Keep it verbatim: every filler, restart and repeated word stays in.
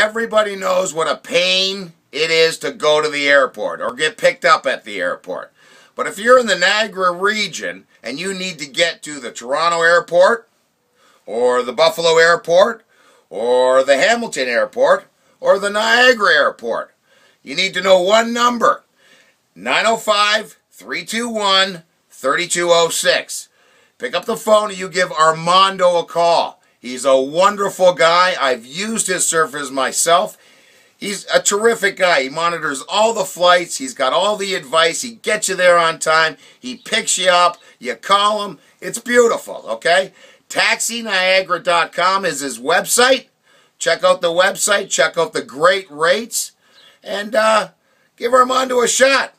Everybody knows what a pain it is to go to the airport or get picked up at the airport. But if you're in the Niagara region and you need to get to the Toronto airport or the Buffalo airport or the Hamilton airport or the Niagara airport, you need to know one number, nine oh five, three two one, three two oh six. Pick up the phone and you give Armando a call. He's a wonderful guy. I've used his service myself. He's a terrific guy. He monitors all the flights. He's got all the advice. He gets you there on time. He picks you up. You call him. It's beautiful, okay? Taxi Niagara dot com is his website. Check out the website. Check out the great rates. And uh, give Armando a shot.